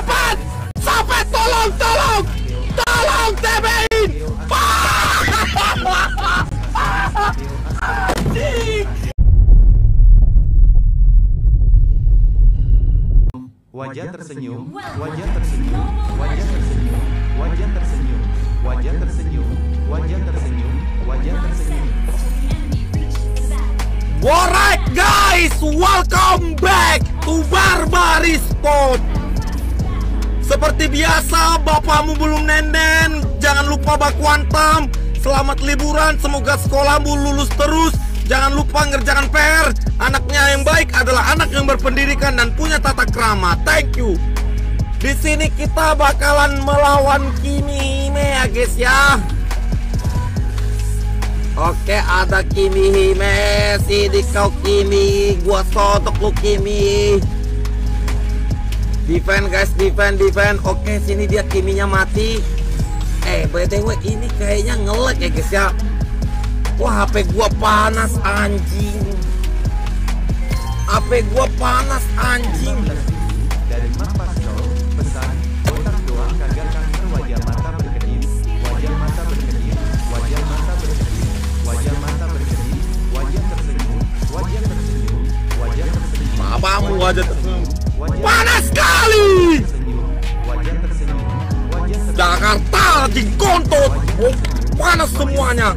Sapet! Sapet tolong, tolong! Tolong TBI! Wajah tersenyum, wajah tersenyum, wajah tersenyum, wajah tersenyum, wajah tersenyum, wajah tersenyum, wajah tersenyum. Alright guys, welcome back to Barbarispo. Seperti biasa, bapakmu belum nenden, jangan lupa bak kuantum. Selamat liburan, semoga sekolahmu lulus terus. Jangan lupa ngerjakan PR. Anaknya yang baik adalah anak yang berpendidikan dan punya tata krama. Thank you. Di sini kita bakalan melawan Kimihime ya guys ya. Oke, ada Kimihime, sidik kau Kimi, gua sotok lu Kimi. Defend guys, defend, defend. Oke, sini dia Kiminya mati. BTW ini kayaknya ngelag ya guys ya. Wah, HP gua panas anjing. HP gua panas anjing. Dari Pascol, pesan otak doang kagarkan wajah mata berkedip, wajah mata berkedip, wajah mata berkedip, wajah mata berkedip, wajah tersenyum, wajah tersenyum, wajah tersenyum. Maafmu wajah tersenyum. Panas sekali. Wajah tersenyum, wajah tersenyum. Jakarta di kontot. Panas semuanya.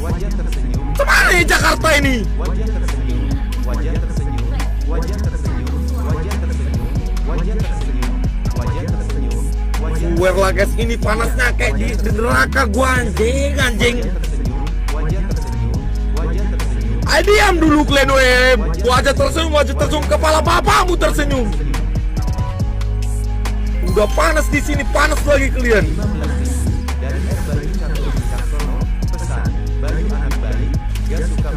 Wajah tersenyum. Kemana ya Jakarta ini? Wajah tersenyum. Wajah tersenyum. Wajah tersenyum. Wajah tersenyum. Wajah tersenyum. Wajah tersenyum. Wajah tersenyum. Wajah guys, ini panasnya kayak di neraka gua anjing anjing. Wajah tersenyum. Wajah tersenyum. Ayo diam dulu kalian web. Wajah tersenyum, wajah tersenyum, kepala bapakmu tersenyum. Udah panas di sini, panas lagi kalian.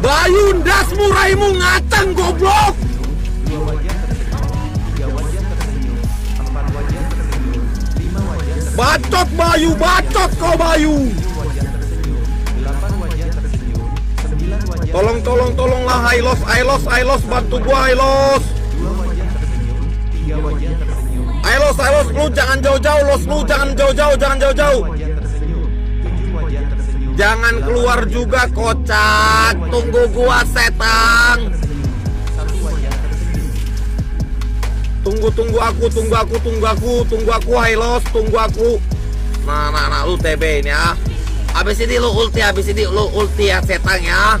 Bayu ndas muraimu ngaceng goblok. Dua wajah tersenyum, tiga wajah tersenyum, empat wajah tersenyum, lima wajah tersenyum. Bacot Bayu, bacot kau Bayu. Wajah tersenyum, delapan wajah tersenyum, sembilan wajah. Tolong, tolong, tolonglah Ailos, Ailos, Ailos, bantu gua Ailos. Dua wajah tersenyum, tiga wajah tersenyum. Ailos, Ailos, lu jangan jauh-jauh, los lu jangan jauh-jauh, jangan jauh-jauh. Jangan keluar juga kocak, tunggu gua setang. Tunggu aku Ailos, tunggu aku. Nah lu TB ini ya. Abis ini lu ulti, ya setang ya.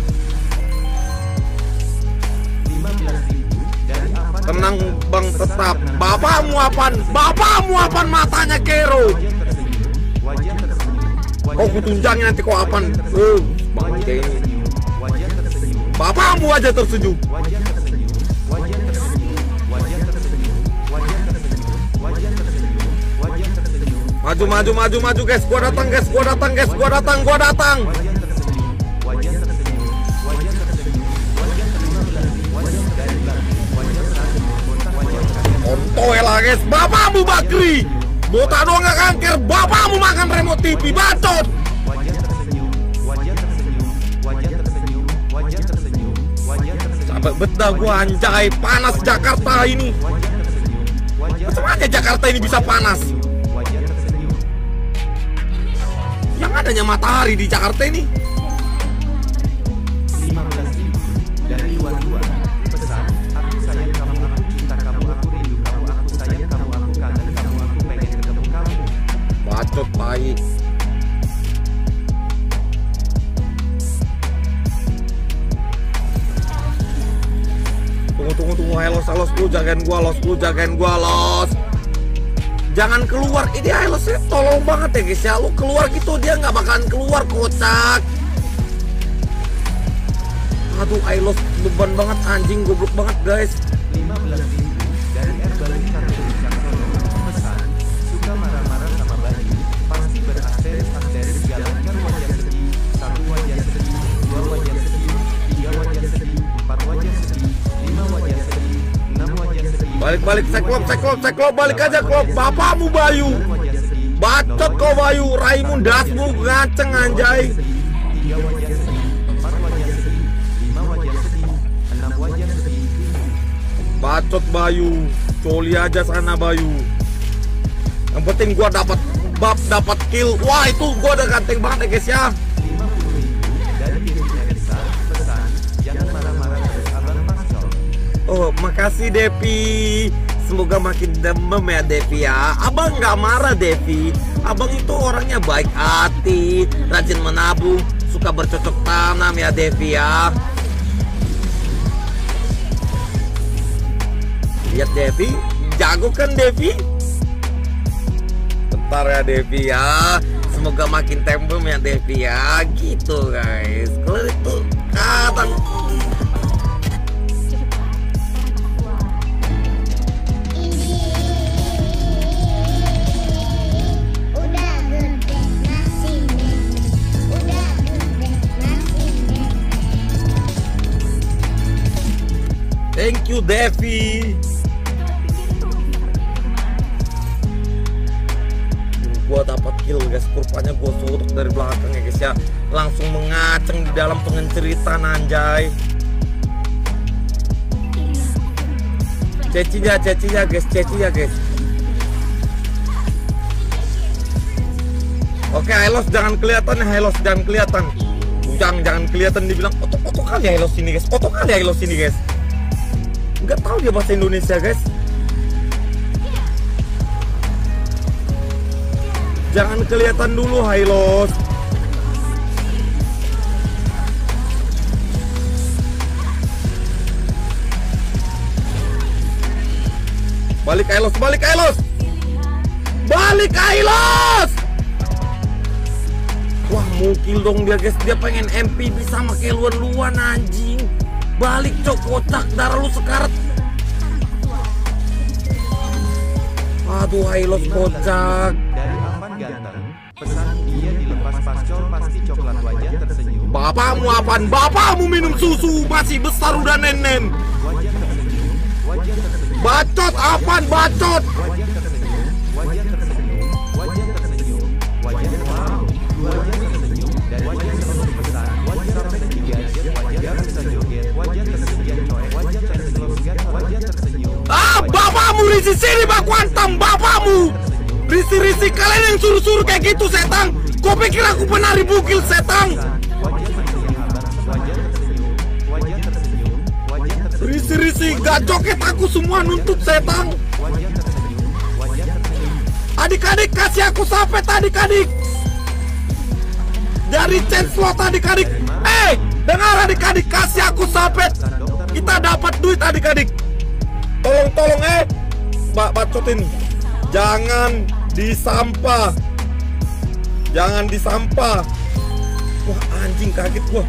Tenang bang, tetap. Bapakmu apaan matanya kero. Kau kutunjangnya nanti kau apaan? Bang kayak ini. Bapakmu aja tersenyum. Wajah tersenyum. Wajah tersenyum. Wajah tersenyum. Wajah tersenyum. Wajah tersenyum. Wajah tersenyum. Maju guys, gua datang guys, gua datang. Wajah tersenyum. Wajah tersenyum. Wajah tersenyum. Wajah tersenyum. Wajah tersenyum. Wajah tersenyum. Ontoe lah guys, bapakmu Bakri. Botak doang gak kanker, bapakmu makan remote TV, bacot. Wajah tersenyum, wajah tersenyum, wajah tersenyum, wajah tersenyum, wajah tersenyum. Sampai betah gua anjay, panas Jakarta ini. Semuanya Jakarta ini bisa panas. Yang adanya matahari di Jakarta ini. 15.000 dari luar luar. Pesan, aku sayang kamu, aku cinta kamu, aku rindu kamu, aku sayang kamu, aku kangen kamu, aku pengen ketemu kamu. Bacot baik. Tunggu Ailos lu jagain gua, los. Jangan keluar. Ini Ailosnya tolong banget ya guys ya. Lu keluar gitu dia nggak bakalan keluar kocak. Aduh Ailos beban banget anjing, goblok banget guys. 15.000 dari Bali Kartu Jakarta. Pesan, suka marah-marah sama Bayu, pasti berakseris jalankan wajah sedih. Satu wajah sedih, dua wajah sedih, tiga wajah sedih, empat wajah sedih. Balik ceklop balik aja klop. Bapakmu Bayu. Bacot kau Bayu, Raimund dasmu ngaceng anjay. 3 wajah sedih, 4 wajah sedih, 5 wajah sedih, 6 wajah sedih. Bacot Bayu, coli aja sana Bayu. Yang penting gua dapat bab, dapat kill. Wah, itu gua udah ganteng banget ya guys ya. Oh, makasih Devi. Semoga makin demam ya Devi ya. Abang nggak marah Devi. Abang itu orangnya baik hati, rajin menabung, suka bercocok tanam ya Devi ya. Lihat Devi, jago kan Devi? Bentar ya Devi ya. Semoga makin tembem ya Devi ya. Gitu guys. Kalau itu kadang thank you Devi. Gua dapat kill guys. Kurvanya gua suruh dari belakang ya guys ya. Langsung mengaceng di dalam pengenceritan anjay. Cecinya, cecinya guys, cecinya guys. Oke, Hylos jangan kelihatan, Hylos jangan kelihatan. Jangan kelihatan dibilang otok-otok kali Hylos ini guys. Otok kali Hylos ini guys. Nggak tahu dia bahasa Indonesia guys. Jangan kelihatan dulu Hylos. Balik Hylos, balik Hylos, balik Hylos. Wah, mukil dong dia guys. Dia pengen MP sama kayak luan-luan anjing. Balik cok, kocak, darah lu sekarat. Aduh Hylos kocak. Dari Alvan ganteng, pesan dia dilepas Pascol pasti coklat wajah tersenyum. Bapakmu apaan? Bapakmu minum susu masih besar udah nenen. Bacot apaan bacot? Bapakmu risih-risih bak kuantam, bapakmu risih-risih. Kalian yang suruh-suruh kayak gitu setan. Kau pikir aku penari bugil setan? Risih-risih gak joket aku semua nuntut setan. Adik-adik kasih aku sapet adik-adik. Dari chancelot adik-adik. Eh, dengar adik-adik, kasih aku sapet. Kita dapat duit adik-adik. Tolong Pak Bacotin, jangan disampah, jangan disampah. Wah anjing kaget gua.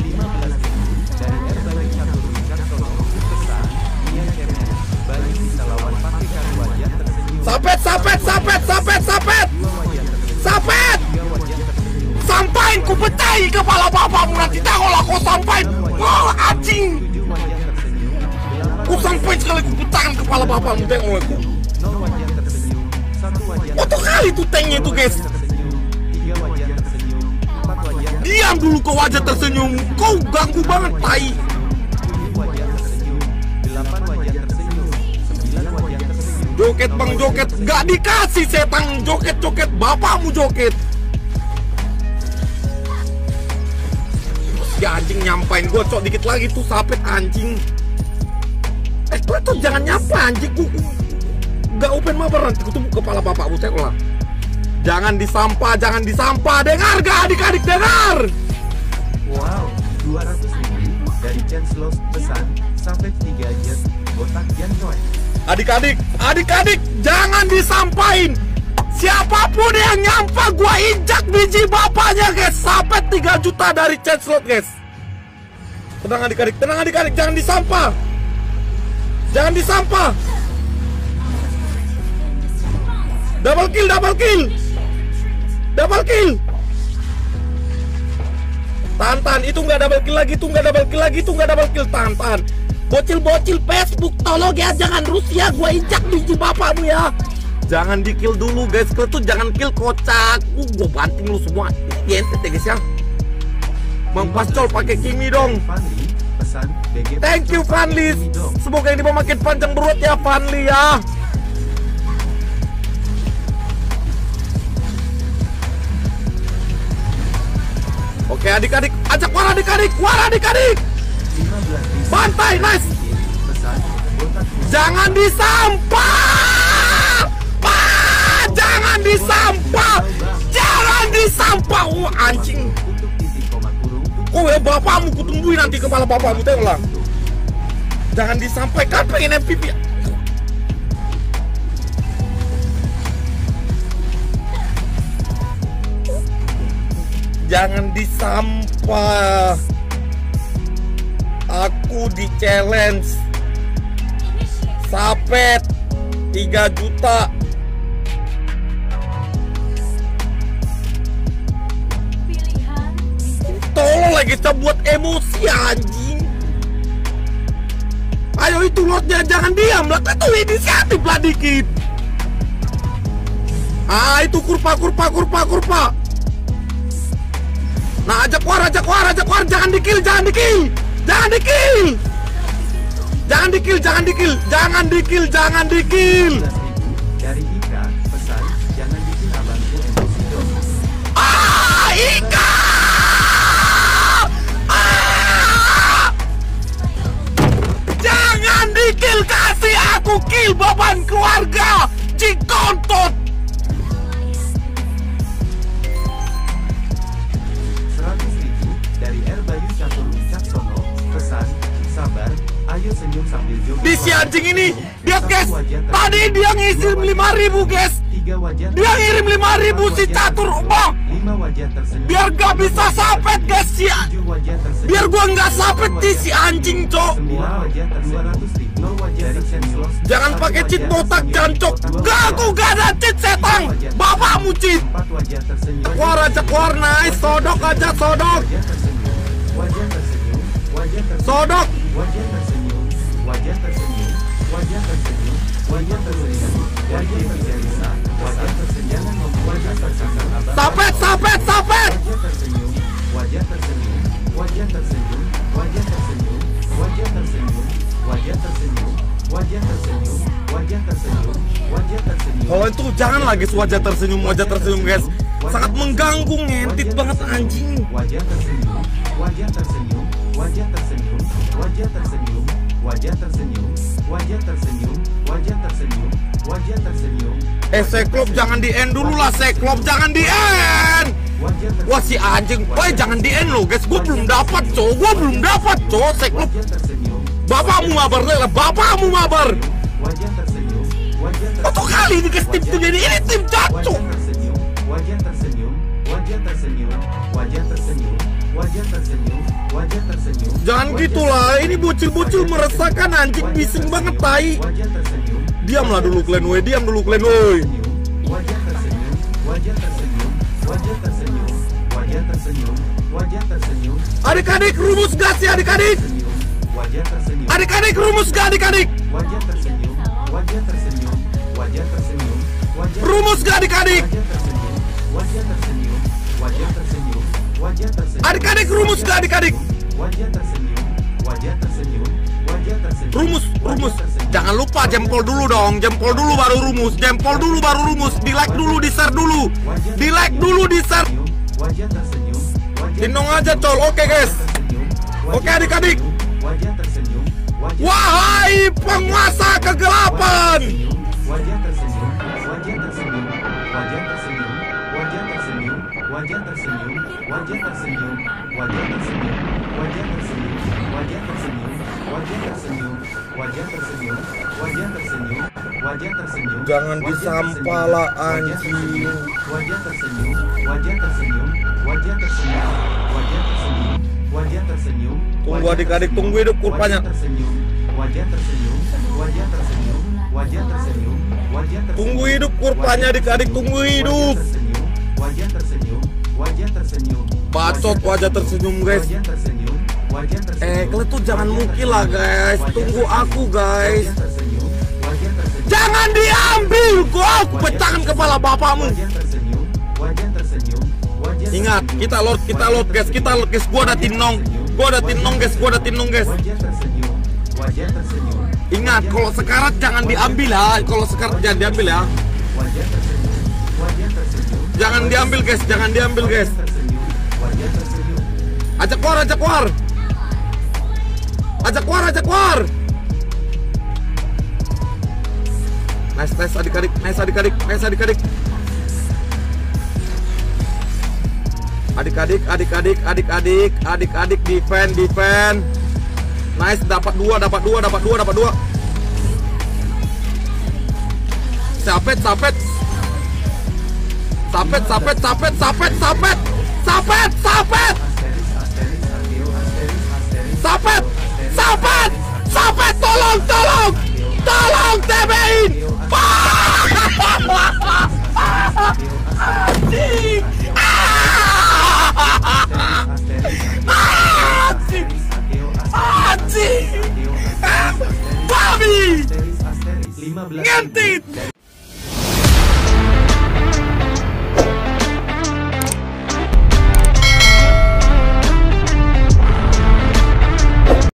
Sapet sapet sapet sapet sapet sapet. Sampain ku pecahi kepala bapakmu nanti dah kalau kau sampain. Wah anjing. Ku sampai sekali ku putarkan kepala bapakmu tengok aku. Oto kali tuh tanknya itu guys. Diam dulu kau wajah tersenyum. Kau ganggu banget tai. Joket bang joket. Gak dikasih setan joket-joket. Bapakmu joket. Si anjing nyampain gua cok dikit lagi tuh sapet anjing. Eh, tuh jangan nyapa anjing. Gak open mabar nanti ketemu kepala bapakmu sekolah. Jangan disampah, jangan disampah. Dengar gak adik-adik, dengar. Wow, 200.000 dari Chancellor pesan sampai 3 jet botak jantoy. Adik-adik, adik-adik jangan disampain. Siapapun yang nyampah gua injak biji bapaknya guys. Sampai 3 juta dari Chancellor guys. Tenang adik-adik jangan disampah. Jangan disampah. Double kill, double kill, double kill. Tantan itu nggak double kill lagi, itu nggak double kill lagi, itu nggak double kill Tantan. Bocil-bocil Facebook tolong ya, jangan Rusia, gua injak biji bapakmu ya. Jangan di kill dulu guys, kalau tuh jangan kill kocak. Gua banting lu semua. Yes, guys ya. Bang Pascol pakai kimi dong. Thank you Fanli. Semoga ini makin panjang berurut ya Fanli ya. ya adik-adik, ajak war adik-adik. Pantai, nice. Jangan disampah, Pak. Jangan disampah. Oh, anjing. Kowe bapakmu kutumbuhin nanti kepala bapakmu, tengoklah. Jangan disampaikan pengen MPP. Jangan disampah. Aku di challenge Sapet 3 juta. Tolong lagi kita buat emosi anjing. Ayo itu lotnya, jangan diam. Lot itu inisiatif lah dikit. Ah itu kurpa. Nah, ajak war, jangan dikil. Dari Ika, pesan jangan bikin abangku emosi dong. Ah, Ika! Ah! Jangan dikil, kasih aku kill beban keluarga. Cikontot. 100.000 dari R Bayu Syakur Wicaksono, pesan sabar, ayo senyum sambil joget. Di si anjing ini, dia guys, tadi dia ngirim 5.000 guys. Dia ngirim 5.000 si catur bang. Biar gak bisa sapet guys si. Biar gua nggak sapet di si anjing cok. Jangan pakai cheat botak jancok. Gak, aku gak ada cheat setang. Bapakmu cheat. Keluar nice, sodok aja. Sodok. Sapet. Wajah tersenyum. Kalau itu jangan lagi wajah tersenyum guys. Sangat mengganggu, ngentit banget anjing. Wajah tersenyum. Seklop jangan di end dulu lah, seklop jangan di end. Wah si anjing, woi jangan di end lo guys. Gua belum dapat cowok seklop. Bapakmu mabar. Satu kali ini guys tim jadi ini tim jatuh. Wajah tersenyum. Jangan gitulah, ini bocil-bocil meresahkan anjing, bising banget tai. Diamlah dulu kalian woi, Wajah tersenyum. Adik-adik rumus gak sih adik-adik? Adik-adik rumus gak adik-adik? Wajah tersenyum. Rumus gak adik-adik? Wajah tersenyum. Adik-adik rumus gak adik-adik? Wajah tersenyum. Rumus. Jangan lupa jempol dulu dong, jempol dulu baru rumus. Di like dulu, di share dulu. Gendong aja col, oke guys. Oke adik-adik. Wahai penguasa kegelapan. Wajah tersenyum. Jangan disampala anjing. Wajah tersenyum. Tunggu adik-adik, tunggu hidup kurpanya. Wajah tersenyum. Tunggu hidup kurpanya adik-adik, tunggu hidup. Wajah tersenyum. Bacot wajah tersenyum guys. Kalian tuh jangan mungkin lah guys. Tunggu aku guys. Jangan diambil, aku pecahkan kepala bapakmu. Ingat, kita lord guys. Gua ada tinong guys. Ingat, kalau sekarat jangan diambil ya. Jangan diambil guys. Ajak keluar. Nice adik-adik. Adik-adik defend. Nice, dapat dua. Sapet, tolong TBI. Anjing. Babi. 15.